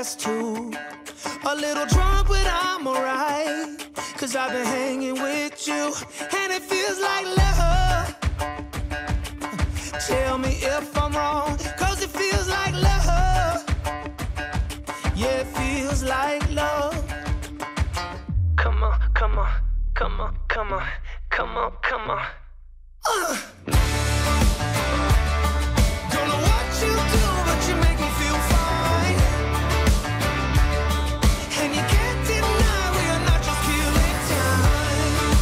past two. A little drunk, but I'm alright, 'cause I've been hanging with you, and it feels like love. Tell me if I'm wrong, 'cause it feels like love. Yeah, it feels like love. Come on, come on, come on, come on, come on, come on. Don't know what you do, but you make me feel fine. And you can't deny we are not just killing time.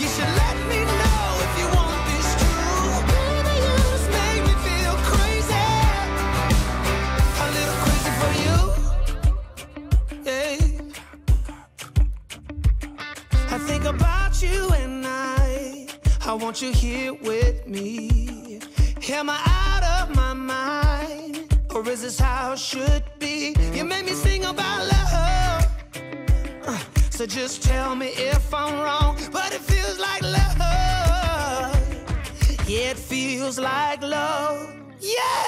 You should let me know if you want this true. Baby, you just make me feel crazy, a little crazy for you. Yeah. I think about you and I want you here with me. Am I out of my mind, or is this how it should be? You made me sing about love, so just tell me if I'm wrong, but it feels like love. Yeah, it feels like love. Yeah!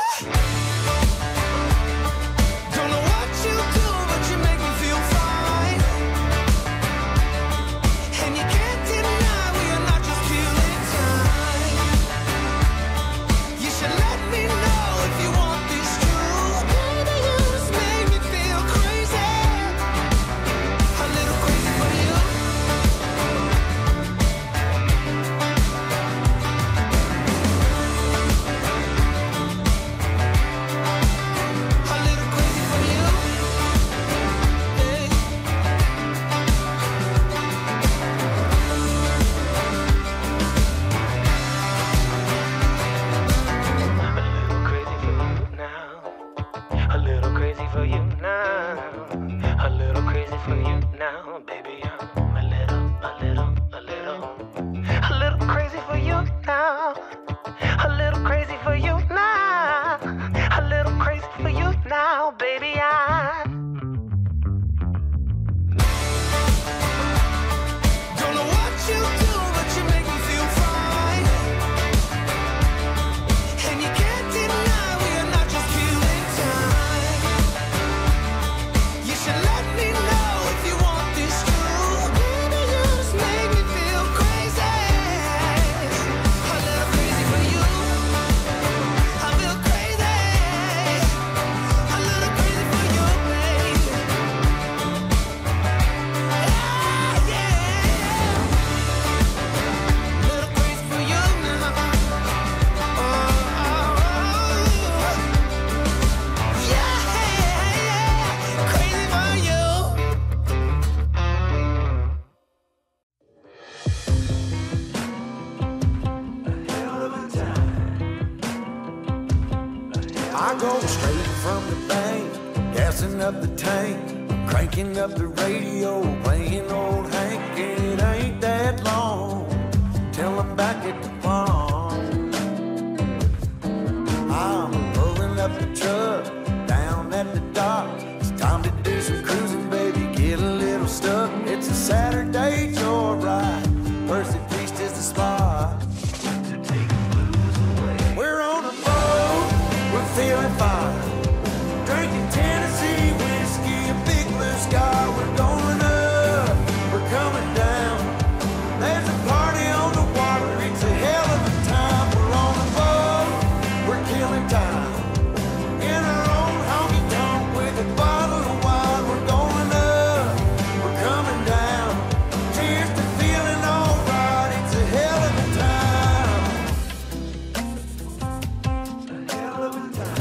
I go straight from the bank, gassing up the tank, cranking up the radio, playing old Hank. It ain't that long till I'm back at the pond. I'm pulling up the truck, down at the dock. It's time to do some cruising, baby, get a little stuck. It's a Saturday joyride, Percy Beach is the spot. Feeling fine, drinking Tennessee whiskey and big blue sky. We're going up, we're coming down. There's a party on the water, it's a hell of a time. We're on the boat, we're killing time. In our own honky tonk with a bottle of wine. We're going up, we're coming down. Cheers to feeling alright, it's a hell of a time. A hell of a time.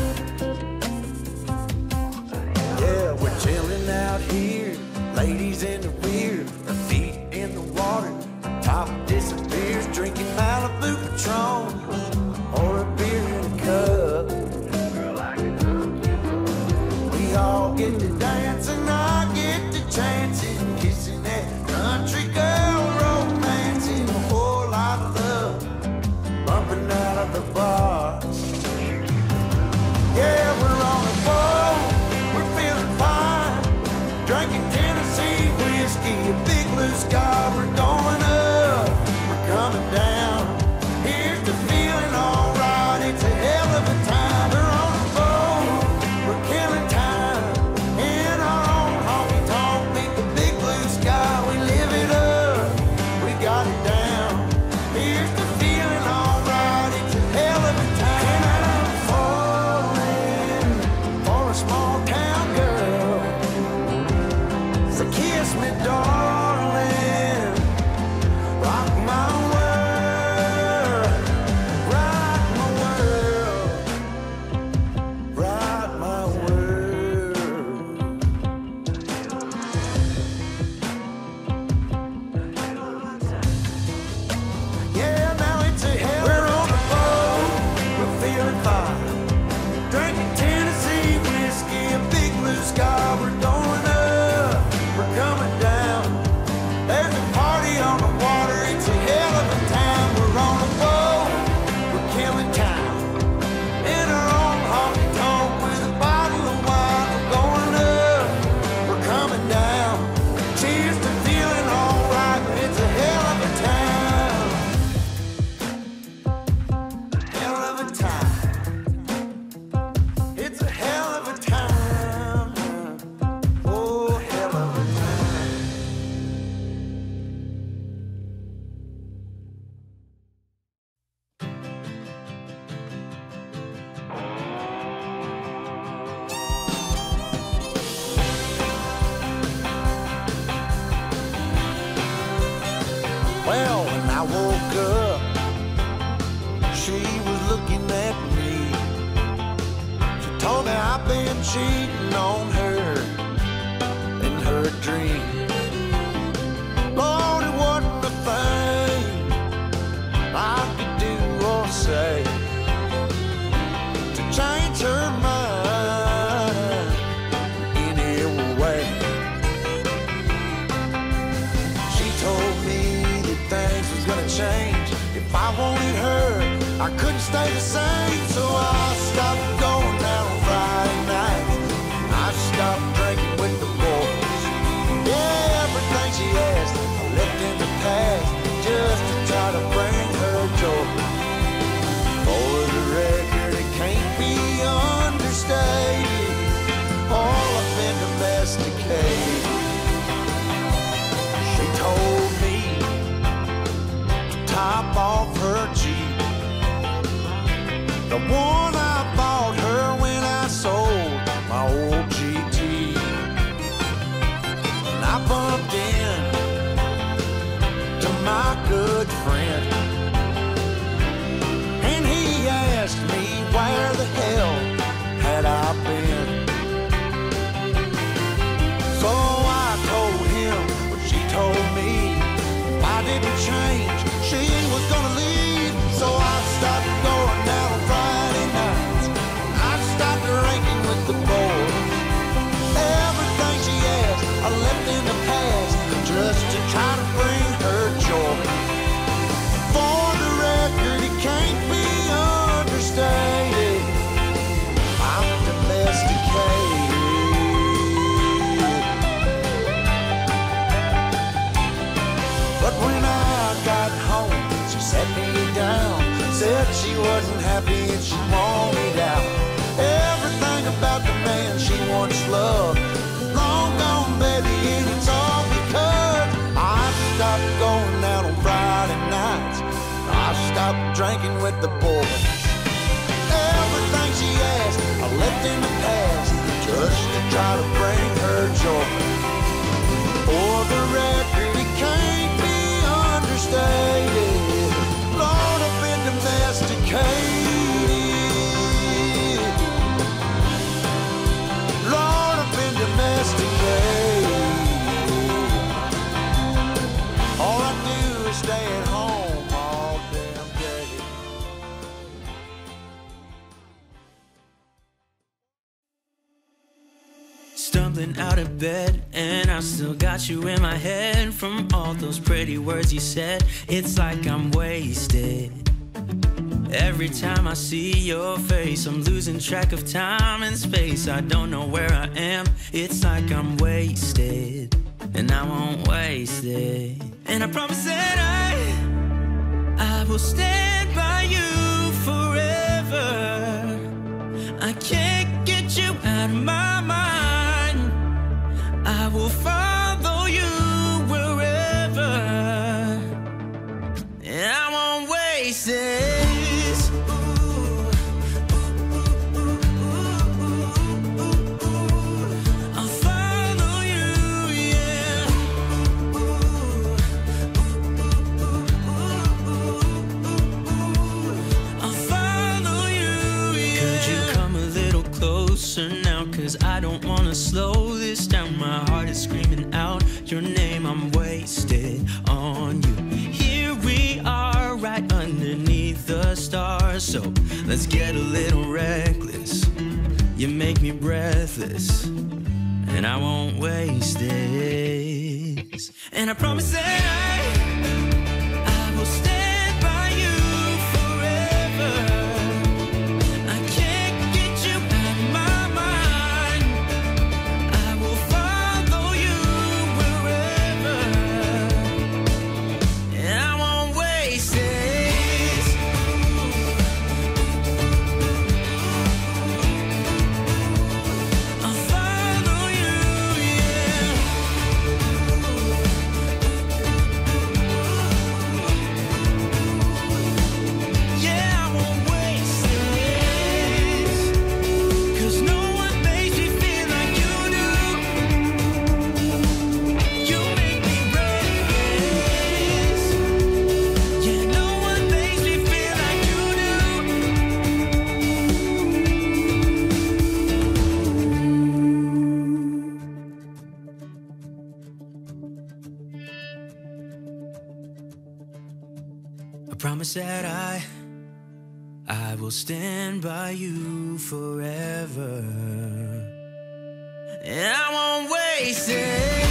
Chilling out here, ladies in the rear, her feet in the water, top disappears, drinking Malibu Patron or a beer in a cup. Girl, I can hook you up. We all get to dance and I get to chancing, kissing that country girl, romancing a whole lot of love, bumping out of the bar. Yeah, we're on a boat, we're feeling fine. Drinking Tennessee whiskey, a big blue sky. We're going up, we're coming down. Here's the feeling, alright, it's a hell of a time. We're on the boat, we're killing time. Well, when I woke up, she was looking at me. She told me I've been cheating on her in her dreams. Lord, it wasn't a thing I could do or say to change her mind in any way. She told me that things was gonna change. If I wanted her, I couldn't stay the same. So I stopped going down on Friday nights. I stopped drinking with the boys. Yeah, everything she asked, I left in the past just to try to bring her joy. For the record, it can't be understated, all I've been domesticated. She told me to top off her Jeep, the one I bought her when I sold my old GT. And I bumped in to my good friend, and he asked me where the hell had I been. So I told him what she told me. If I didn't change, she was gonna leave. So I stopped going out on Friday nights. I stopped drinking with the boys. Everything she asked, I left in the past just to try to bring her joy. For the record, it can't be understated, I'm domesticated. But when I got home, she set me down, said she wasn't happy and she wanted out. Everything about the man she once loved is long gone, baby, and it's all because I stopped going out on Friday nights. I stopped drinking with the boys. Everything she asked, I left in the past just to try to bring her joy. For the record, it can't be understated, Lord, I've been domesticated. Lord, I've been domesticated. All I do is stay at home all damn day. Stumbling out of bed, and I still got you in my head from all those pretty words you said. It's like I'm wasted. Every time I see your face, I'm losing track of time and space. I don't know where I am. It's like I'm wasted, and I won't waste it. And I promise that I will stand by you forever. I can't get you out of my mind. I will follow you wherever, and I won't waste this. Ooh, ooh, ooh, ooh, ooh, ooh. I'll follow you, yeah. Ooh, ooh, ooh, ooh, ooh, ooh. I'll follow you, yeah. Could you come a little closer now? 'Cause I don't wanna slow this down. My heart is screaming out your name. I'm wasted on you. Here we are, right underneath the stars. So let's get a little reckless. You make me breathless, and I won't waste this. And I promise that I will stay. promise that I will stand by you forever, and I won't waste it.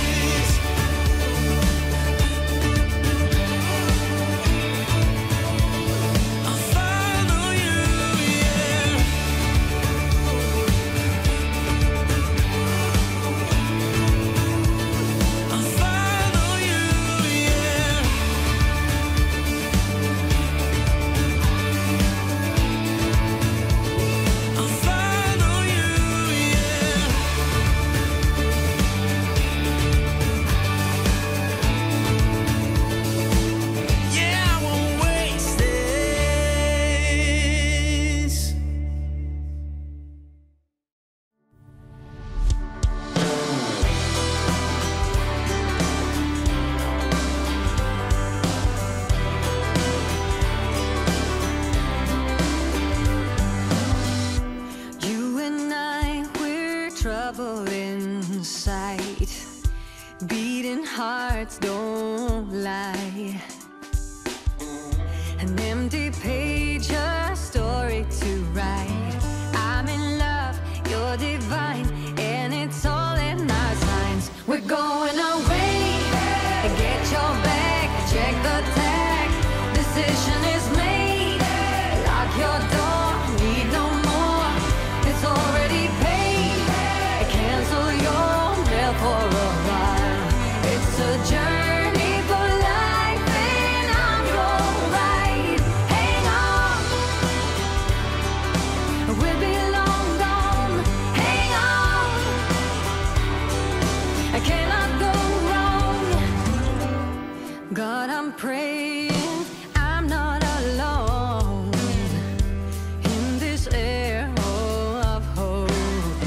Trouble inside, beating hearts don't lie. An empty page, a story to write. I'm in love, you're divine, and it's all in our signs. We're going away, get your bag, check the tag. Decision is made, lock your door, need no more. It's already paid. For a while, it's a journey for life, and I'm your ride. Hang on, we'll be long gone. Hang on, I cannot go wrong. God, I'm praying I'm not alone in this air of hope,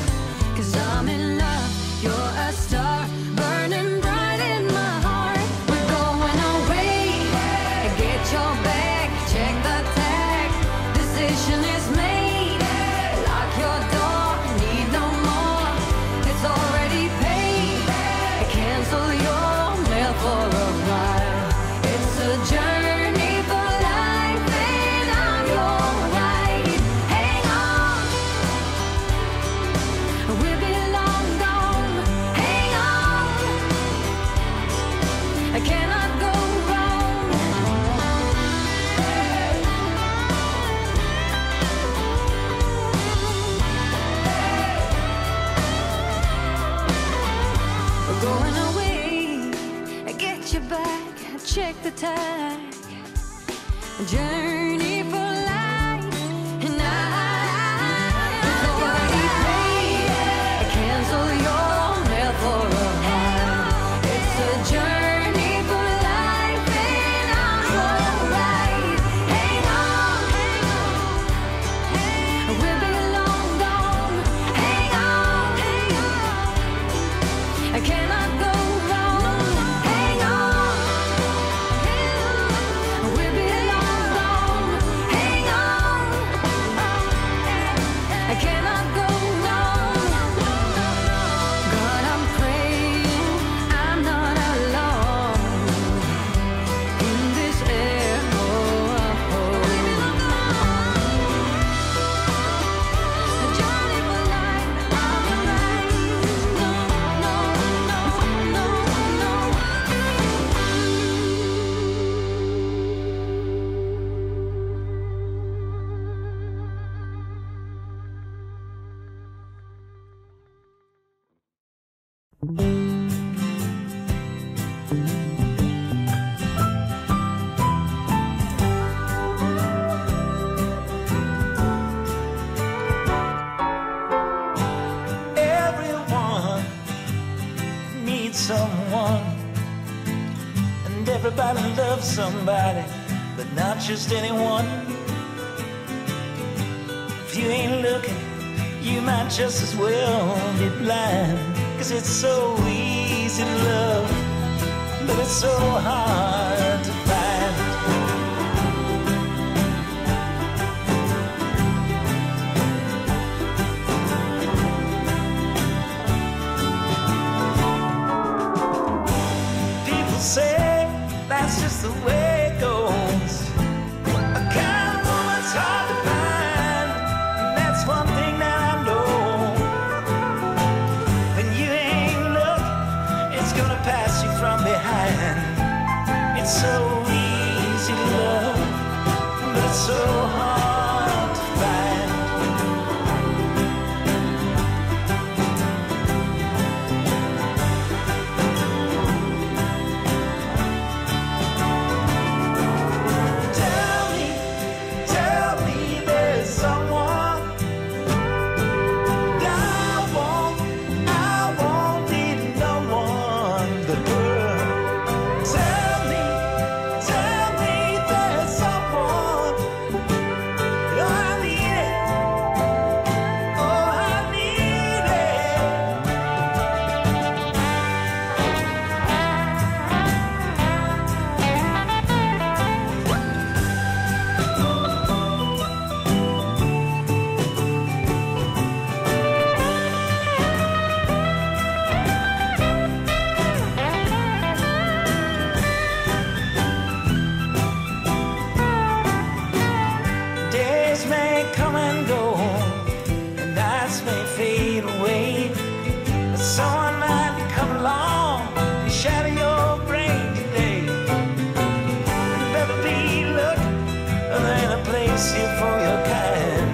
'cause I'm in love, you're a star burning bright in my heart. We're going away, get your bag, check the tag. Decision is made, lock your door, need no more. It's already paid, cancel your mail for a while. It's a journey for life, and I'm your ride. Hang on, we'll be long gone. I cannot go wrong. We're going away, I get you back, I check the tag. Journey for life, and it's already paid, cancel your mail for a while. It's a journey for life, and I'm alright. Hang on, we'll be long gone. Hang on, I cannot go wrong. Hang on, we'll be long gone. Hang on, I cannot go wrong. God, I'm praying I'm not alone in this air of hope. A journey for life, I'm alright. No, no, no, no, Everyone needs someone, and everybody loves somebody, but not just anyone. If you ain't looking, you might just as well be blind, 'cause it's so easy to love, but it's so hard to find. People say that's just the way it goes, It's so easy to love, but it's so hard to find. Tell me there's someone. I won't need no one but her. Tell me there's someone. I need it. Oh, I need it. Days may come and go, and nights may fade away, but someone might come along and shatter your brain today. You'll never be looking for a place here for your kind,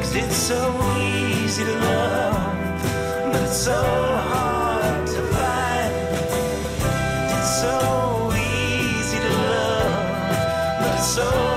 'cause it's so easy to love, but it's so hard to find. It's so easy to love, but it's so hard to find.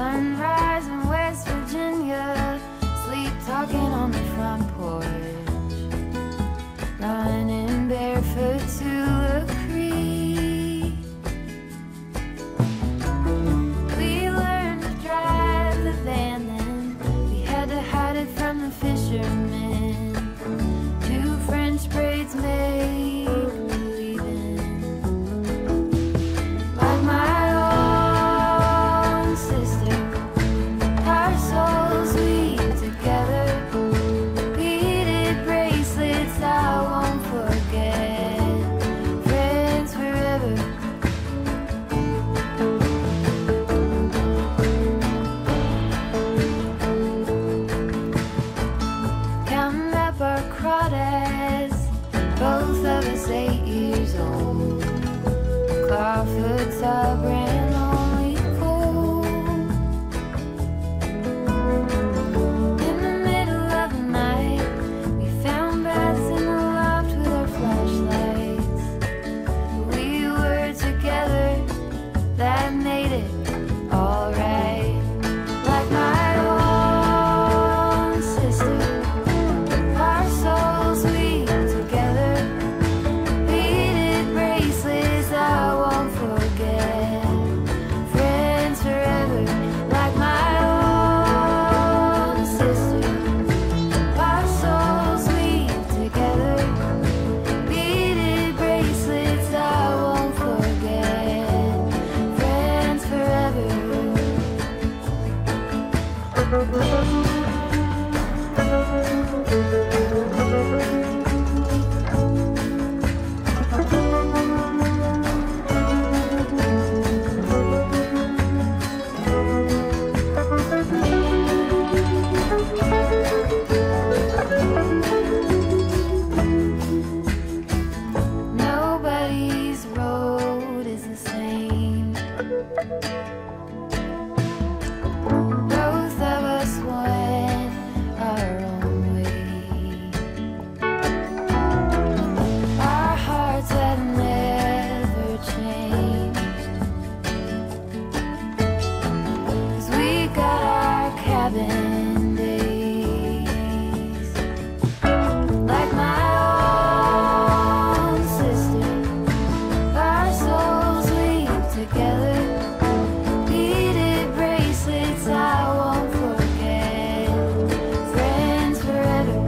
Sunrise in West Virginia, sleep talking on the front porch, running barefoot to a creek. We learned to drive the van then, we had to hide it from the fishermen. Two French braids made Clawfoot's our brand, only cold. In the middle of the night, we found bats in the loft with our flashlights. We were together, that made it all right. Like my own sister, our souls we together, beaded bracelets I won't forget, friends forever. Like my own sister, our souls weave together, beaded bracelets I won't forget, friends forever. Bracelets I won't forget, friends forever.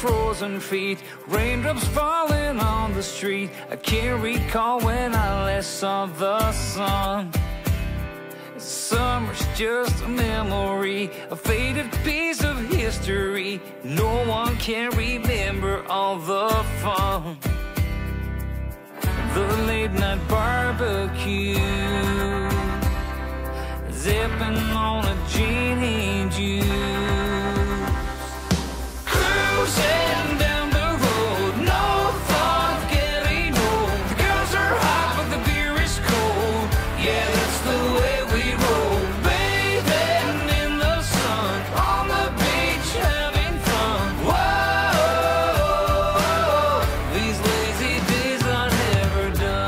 Frozen feet, raindrops falling on the street. I can't recall when I last saw the sun. Summer's just a memory, a faded piece of history. No one can remember all the fun. The late night barbecue, zipping on a gin and juice. Cruising down the road, no thought getting old. The girls are hot, but the beer is cold. Yeah, that's the way we roll. Bathing in the sun, on the beach having fun. Whoa, these lazy days are never done.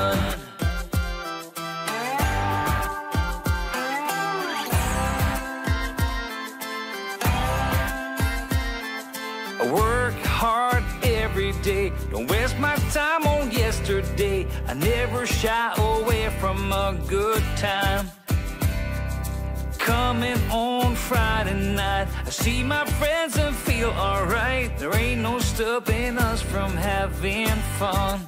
Day. Don't waste my time on yesterday. I never shy away from a good time. Coming on Friday night, I see my friends and feel alright. There ain't no stopping us from having fun.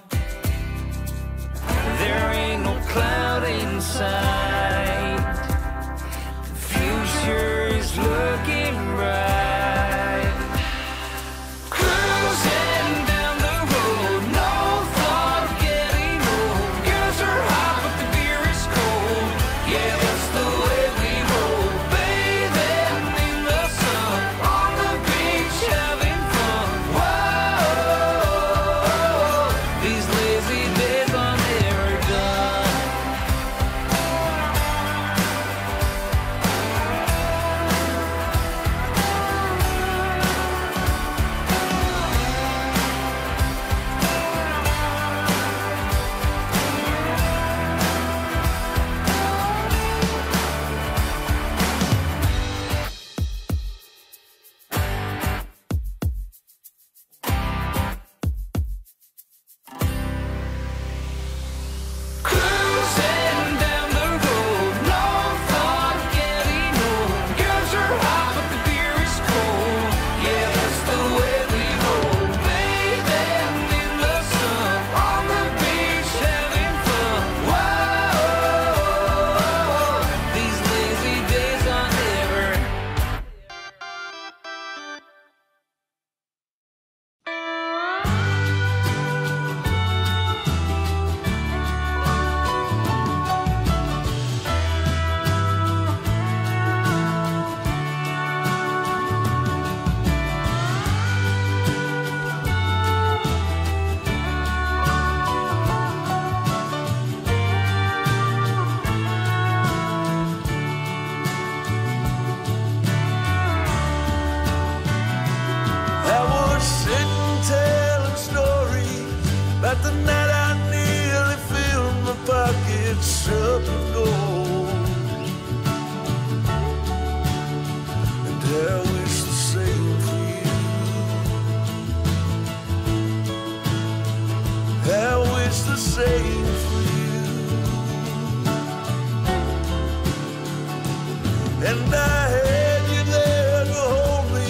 and I had you there to hold me.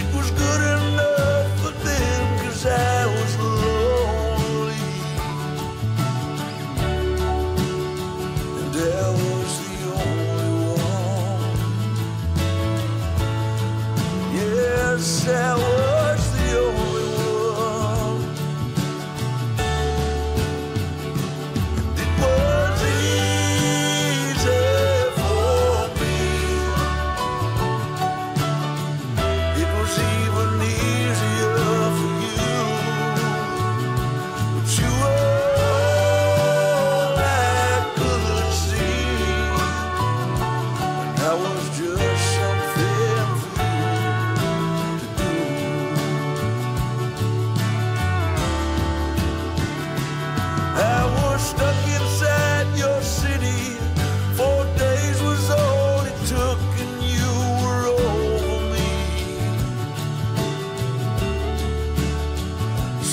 It was good enough for them, 'cause I was lonely, and I was the only one. Yes, I was the only one. And it was easy for me. It was even easier for you. But you were all I could see, and I was just something for you to do. I was stuck inside your city. 4 days was all it took, and you were over me.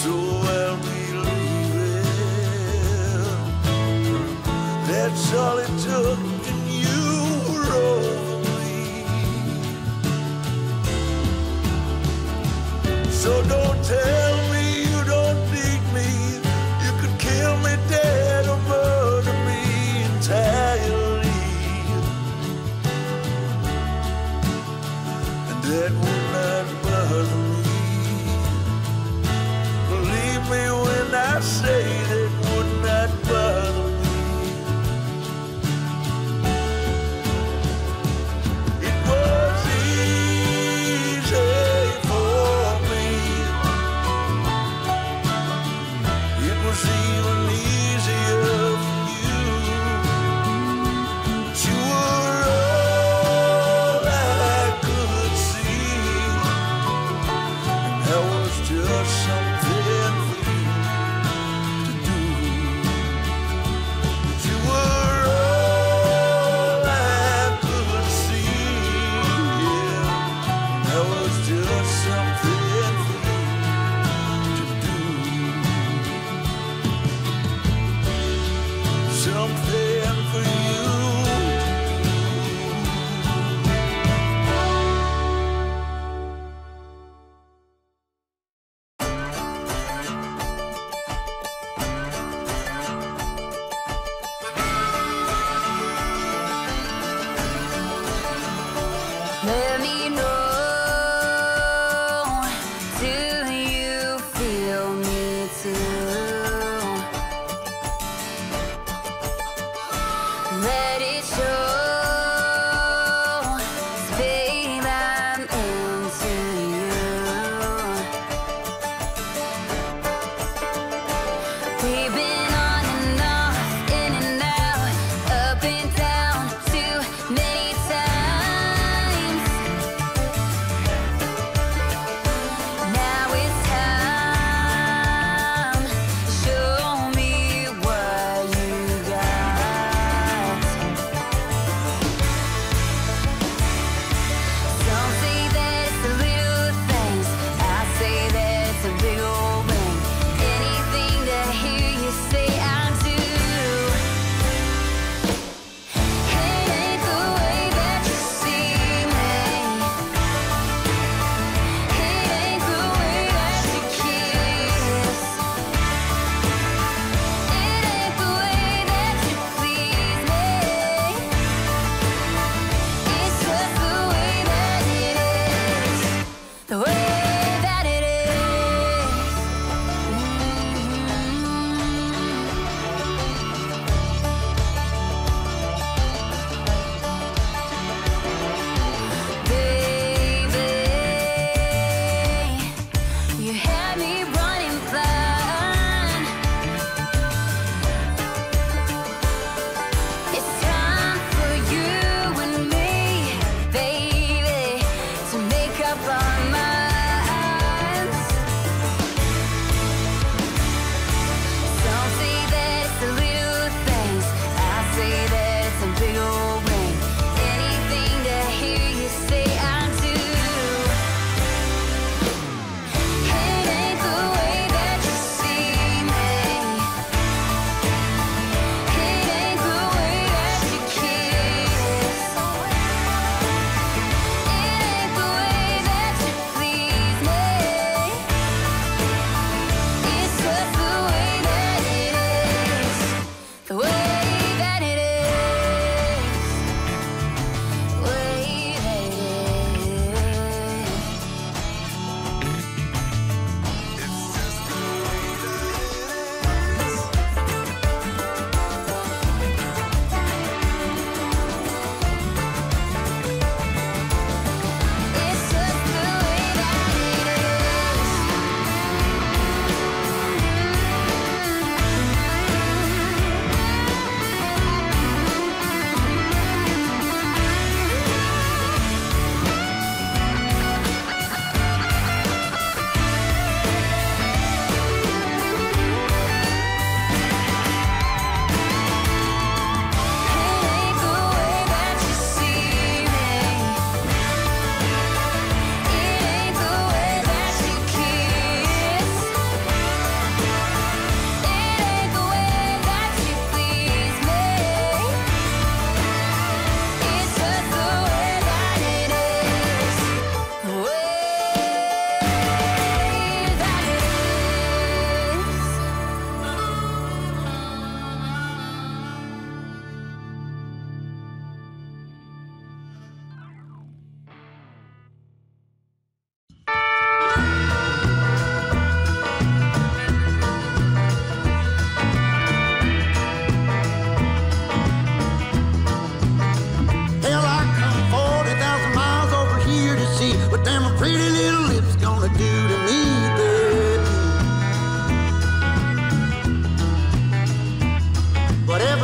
So I'll be leaving. That's all it took, and you were over me. So don't tell me you don't need me. You could kill me dead or murder me entirely, and that would not bother me. Believe me when I say that would not bother me. It was easy for me. It was even easier for you. But you were all I could see, and I was just something for you to do. But you were all I could see, yeah, and I was just something for you to do. Something for you. Let me know, do you feel me too? Let it show, 'cause babe, I'm into you. We've been on and off, in and out, up and down, too many times. Now it's time, show me what you got. Some say that's the little things, I say that's the real thing. Anything to hear you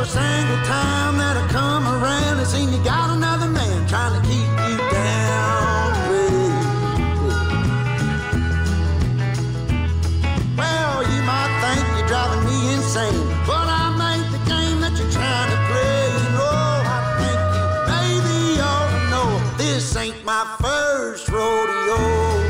single time that I come around and seen you got another man trying to keep you down. Baby. Well, you might think you're driving me insane, but I made the game that you're trying to play. You know, I think you maybe ought to know this ain't my first rodeo.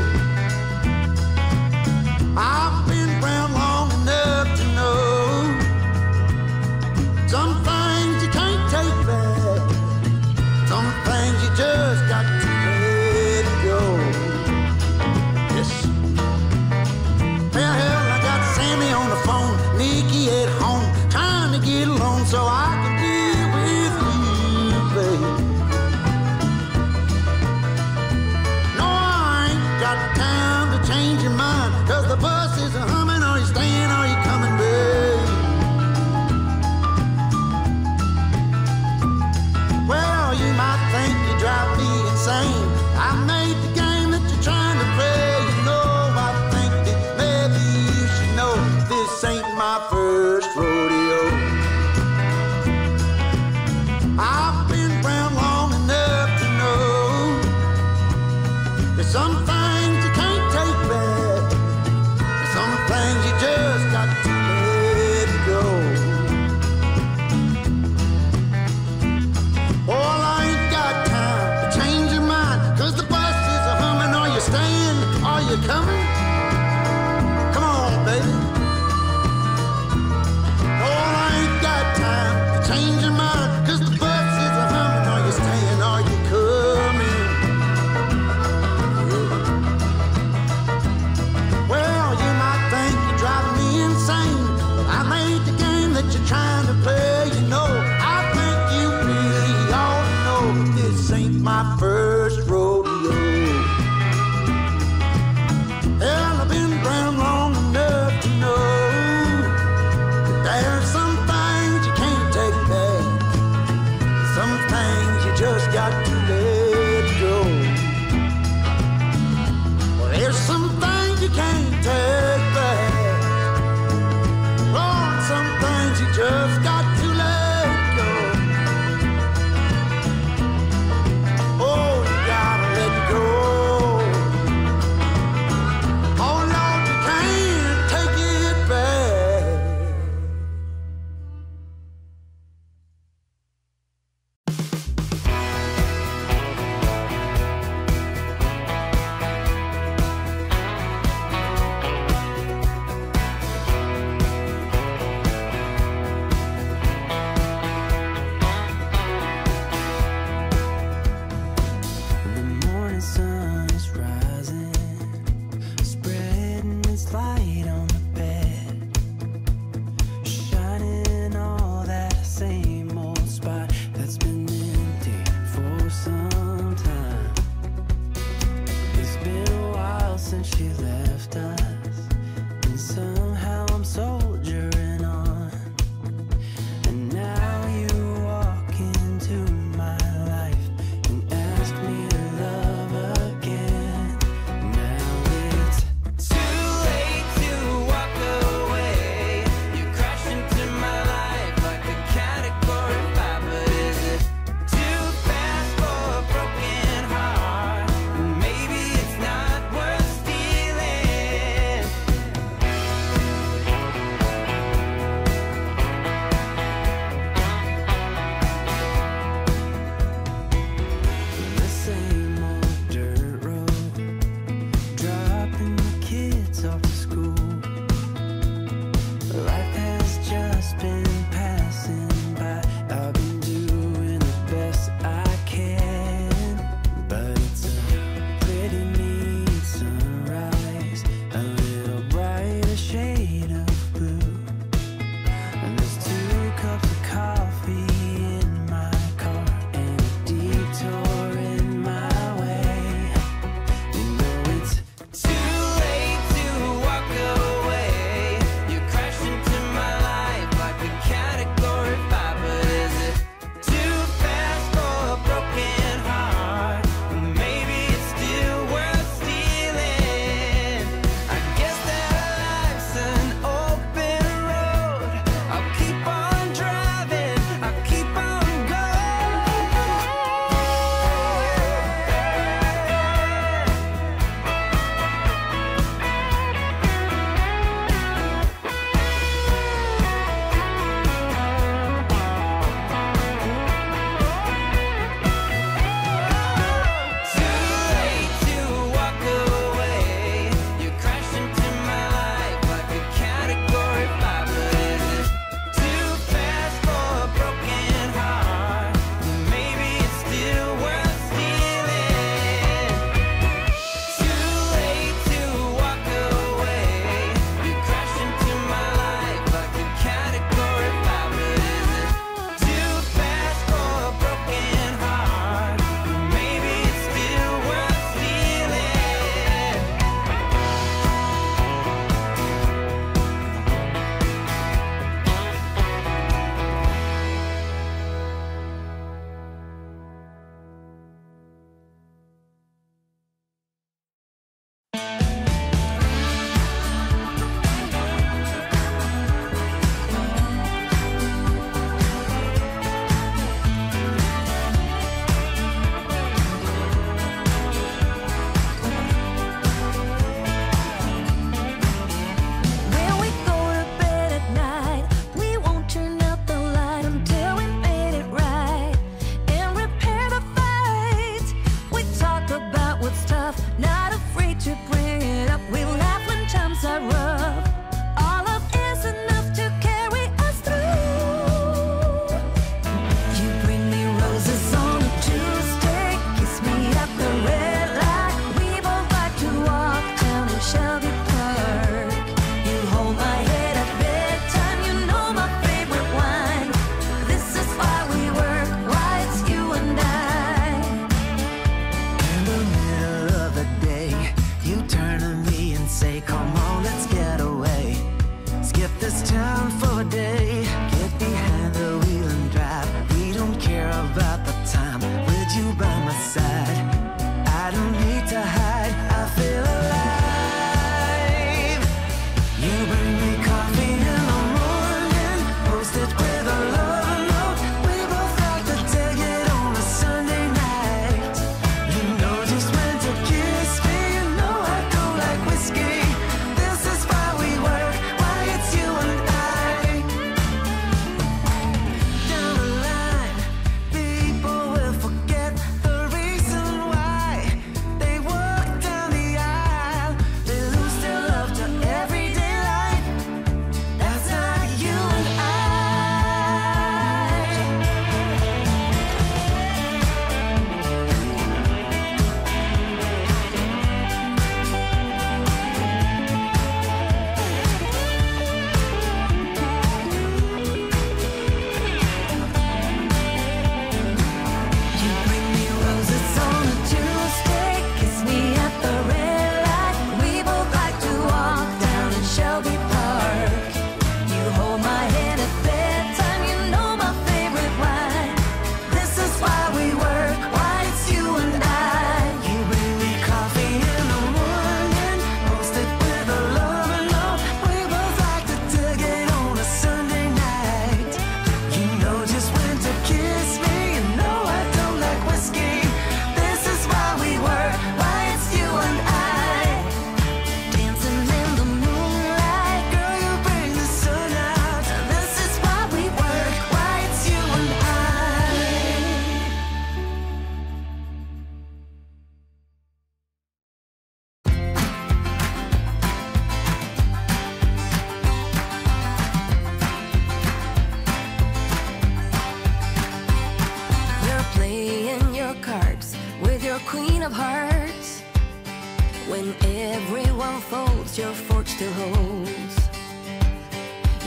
folds, your fork still holds.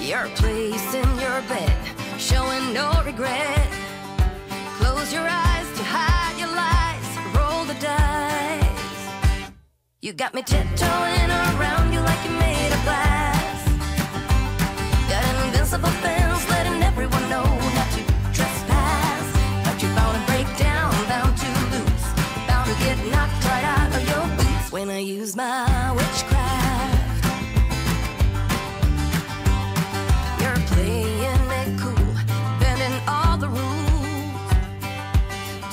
Your place in your bed, showing no regret. Close your eyes to hide your lies, roll the dice. You got me tiptoeing around you like you made of glass. Got an invincible fence, letting everyone know not to trespass. But you're bound to break down, bound to lose, bound to get knocked right out of your boots when I use my witchcraft.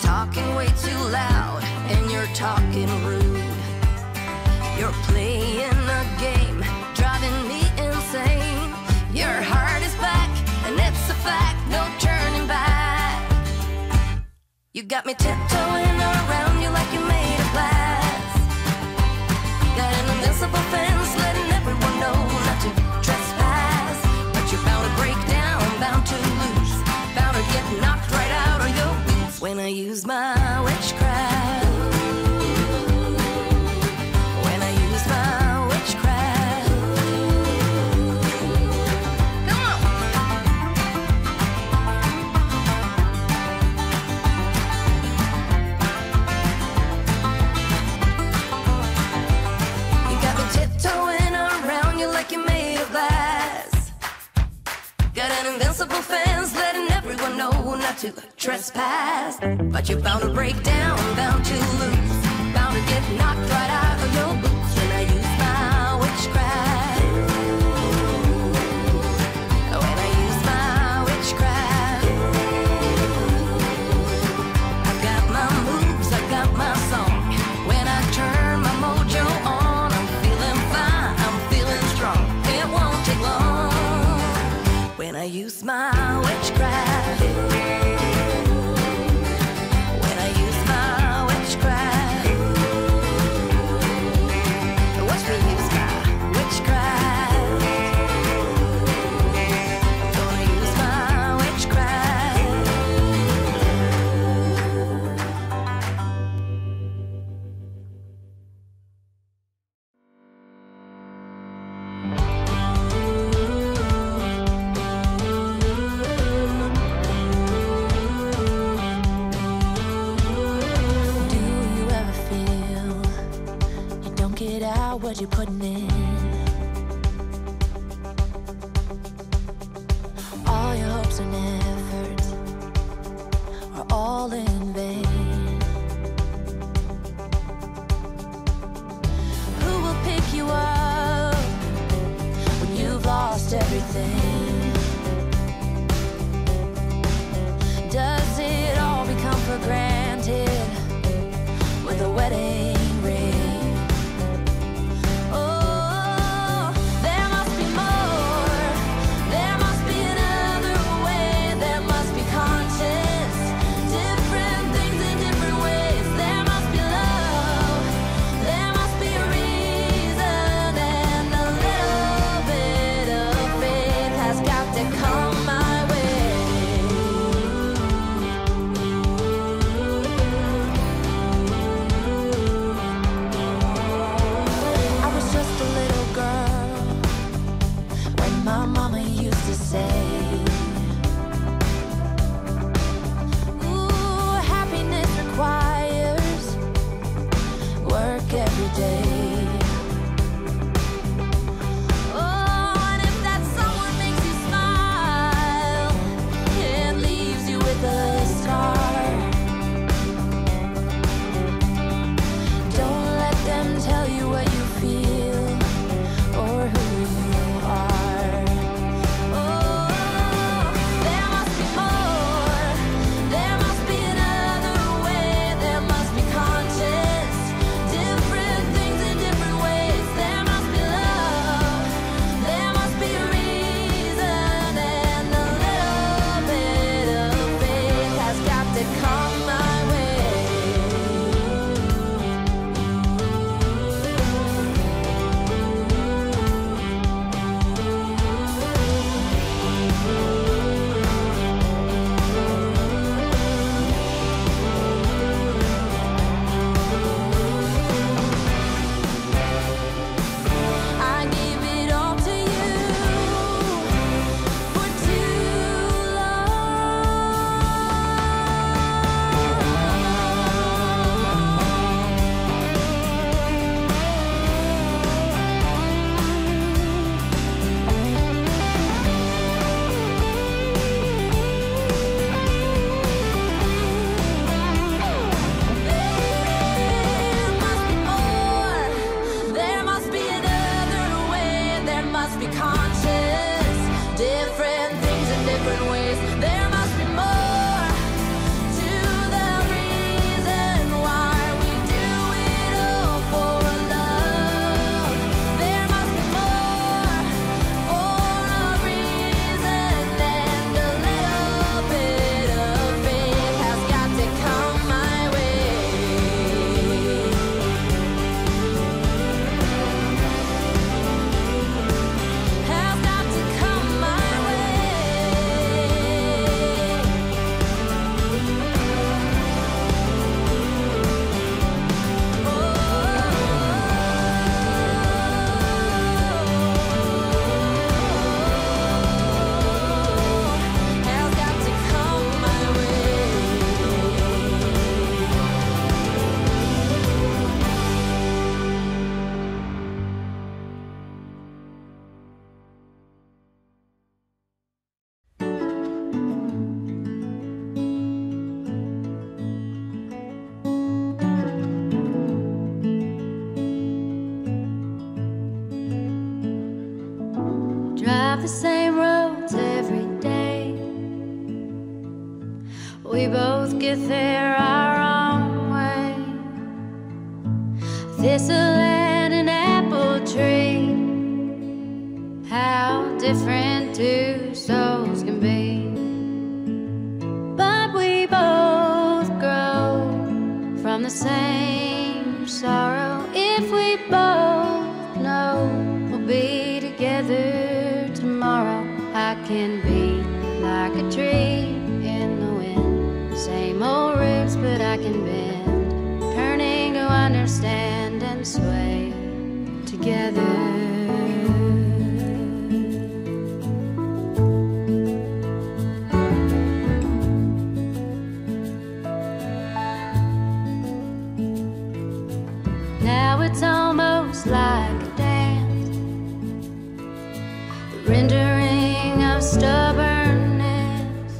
Talking way too loud, and you're talking rude. You're playing a game, driving me insane. Your heart is back, and it's a fact, no turning back. You got me tiptoeing around you like you made of glass. Got an invincible fence, letting everyone know not to trespass. But you're bound to break down, bound to lose, bound to get knocked right out of your wheels when I use my witchcraft. Ooh, when I use my witchcraft. Ooh, come on. You got me tiptoeing around you like you made of glass. Got an invincible fence, letting everyone know not to trespass. But you're bound to break down, bound to lose, bound to get knocked right out of your boots when I use my witchcraft. When I use my witchcraft. I've got my moves, I've got my song. When I turn my mojo on, I'm feeling fine, I'm feeling strong. It won't take long when I use my witchcraft. What you putting in? All your hopes and efforts are all in vain. Who will pick you up when you've lost everything? Does it all become for granted with a wedding? Must be another way, there must be conscience, different things. the same roads every day. We both get there our own way. Thistle and an apple tree, how different two souls can be. But we both grow from the same sorrow. If we both know we'll be together tomorrow, I can be like a tree in the wind, same old roots but I can bend, turning to understand and sway together. Now it's almost like a dance, the rendering of stubbornness,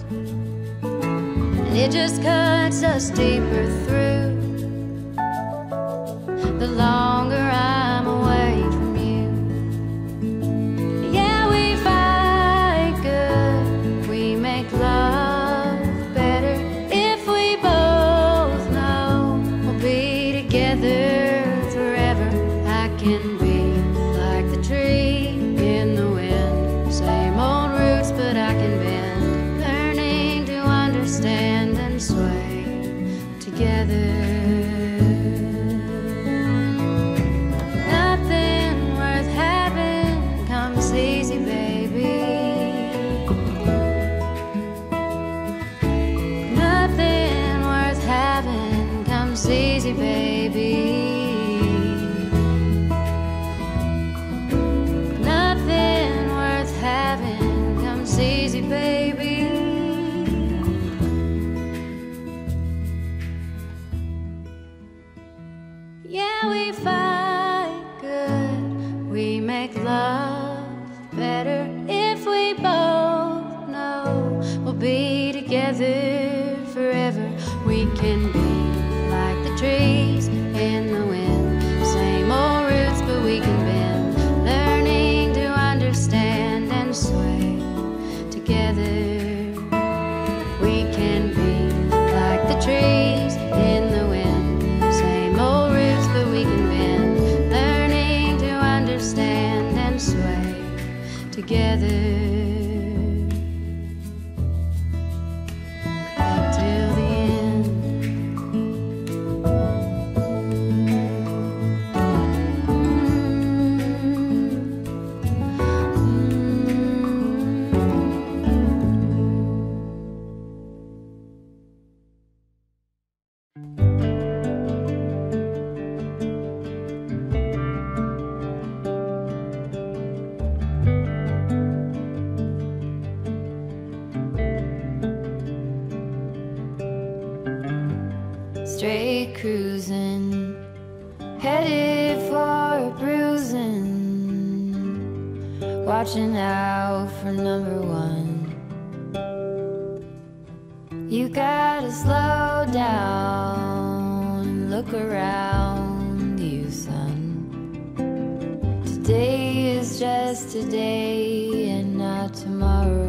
and it just cuts us deeper through. The longer I'm away from you, yeah, we fight good, we make love better. If we both know we'll be together, can be like the tree in the wind, same old roots but I can bend, learning to understand and sway together. Nothing worth having comes easy, baby. Nothing worth having comes easy, baby. Easy, baby. Yeah, we fight good, we make love better. If we both know we'll be together forever, we can be like the trees in the wind, same old roots but we can bend, learning to understand and sway together. We can be like the trees in the wind, same old roots but we can bend, learning to understand and sway together. Straight cruising, headed for bruising, watching out for number one. You gotta slow down, look around you, son. Today is just today and not tomorrow.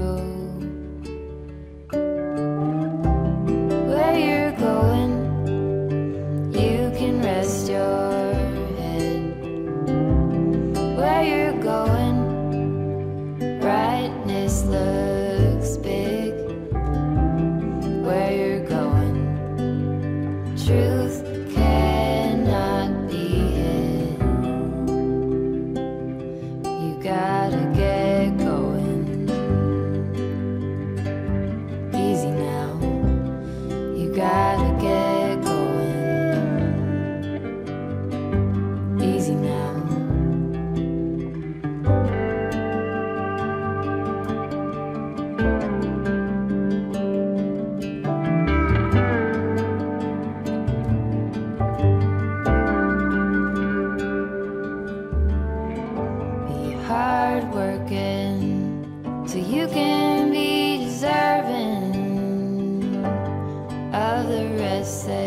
Say